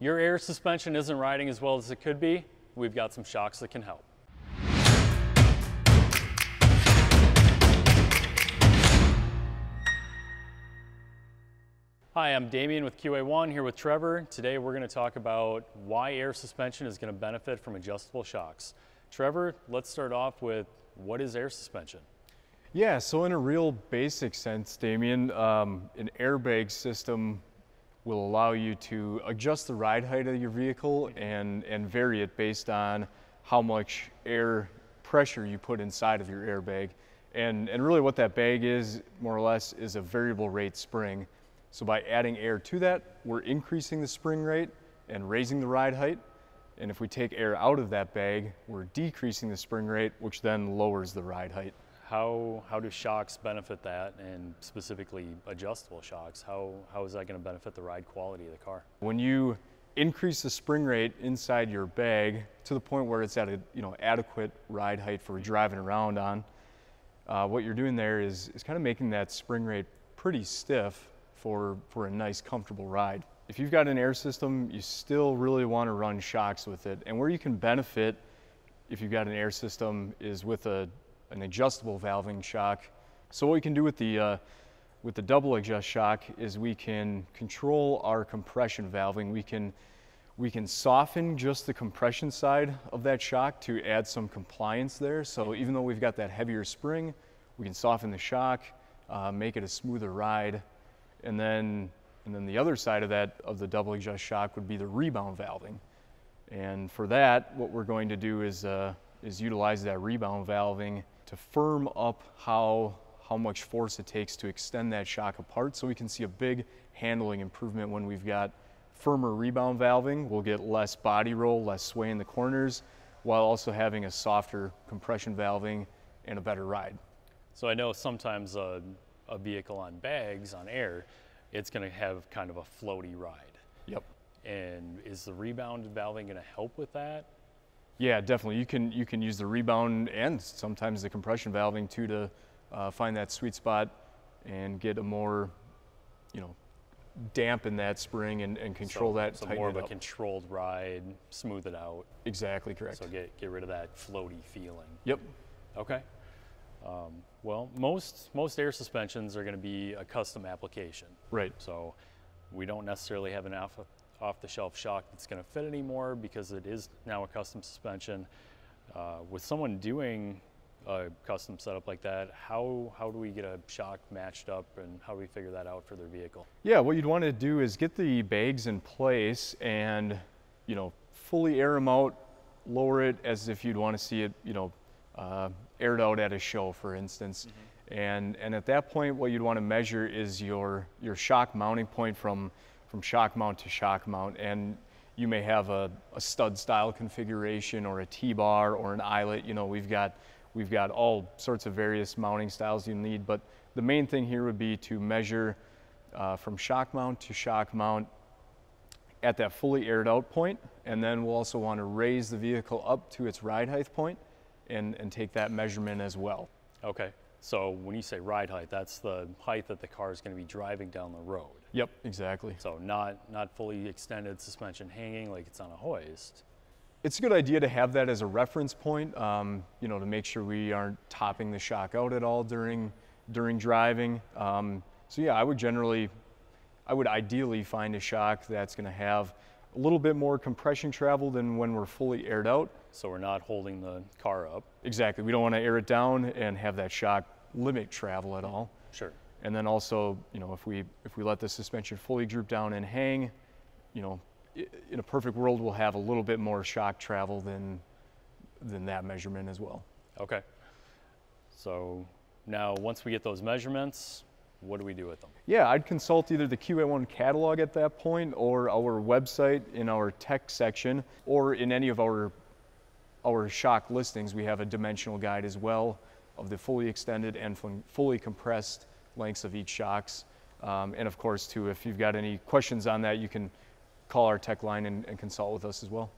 your air suspension isn't riding as well as it could be, we've got some shocks that can help. Hi, I'm Damien with QA1 here with Trevor. Today we're going to talk about why air suspension is going to benefit from adjustable shocks. Trevor, let's start off with what is air suspension? Yeah, so in a real basic sense, Damien, an airbag system will allow you to adjust the ride height of your vehicle and vary it based on how much air pressure you put inside of your airbag. And really what that bag is, more or less, is a variable rate spring. So by adding air to that, we're increasing the spring rate and raising the ride height. And if we take air out of that bag, we're decreasing the spring rate, which then lowers the ride height. How do shocks benefit that, and specifically adjustable shocks? How is that going to benefit the ride quality of the car? When you increase the spring rate inside your bag to the point where it's at a adequate ride height for driving around on, what you're doing there is kind of making that spring rate pretty stiff for a nice comfortable ride. If you've got an air system, you still really want to run shocks with it. And where you can benefit if you've got an air system is with an adjustable valving shock. So what we can do with the double adjust shock is we can control our compression valving. We can soften just the compression side of that shock to add some compliance there. So even though we've got that heavier spring, we can soften the shock, make it a smoother ride. And then the other side of that, of the double adjust shock, would be the rebound valving. And for that, what we're going to do is utilize that rebound valving to firm up how much force it takes to extend that shock apart, so we can see a big handling improvement. When we've got firmer rebound valving, we'll get less body roll, less sway in the corners, while also having a softer compression valving and a better ride. So I know sometimes a vehicle on bags, on air, it's going to have kind of a floaty ride. Yep. And is the rebound valving going to help with that? Yeah, definitely. You can use the rebound and sometimes the compression valving too to find that sweet spot and get a more, dampen that spring and control that. So more of a controlled ride, smooth it out. Exactly correct. So get rid of that floaty feeling. Yep. Okay. Well, most air suspensions are going to be a custom application. Right. So we don't necessarily have an off-the-shelf shock that's going to fit anymore, because it is now a custom suspension. With someone doing a custom setup like that, how do we get a shock matched up, and how do we figure that out for their vehicle? Yeah, what you'd want to do is get the bags in place and, fully air them out, lower it as if you'd want to see it, aired out at a show, for instance. Mm-hmm. And at that point, what you'd want to measure is your shock mounting point from shock mount to shock mount. And you may have a stud style configuration, or a T-bar, or an eyelet. We've got all sorts of various mounting styles you need, but the main thing here would be to measure from shock mount at that fully aired out point. And then we'll also want to raise the vehicle up to its ride height point and take that measurement as well. Okay. So when you say ride height, that's the height that the car is going to be driving down the road. Yep, exactly. So not fully extended suspension hanging like it's on a hoist. It's a good idea to have that as a reference point, to make sure we aren't topping the shock out at all during driving. So yeah, I would ideally find a shock that's going to have a little bit more compression travel than when we're fully aired out. So we're not holding the car up. Exactly. We don't want to air it down and have that shock limit travel at all. Sure. And then also, if we let the suspension fully droop down and hang, in a perfect world, we'll have a little bit more shock travel than that measurement as well. Okay. So now once we get those measurements, what do we do with them? Yeah, I'd consult either the QA1 catalog at that point, or our website in our tech section, or in any of our shock listings. We have a dimensional guide as well of the fully extended and fully compressed lengths of each shocks. And of course, too, if you've got any questions on that, you can call our tech line and consult with us as well.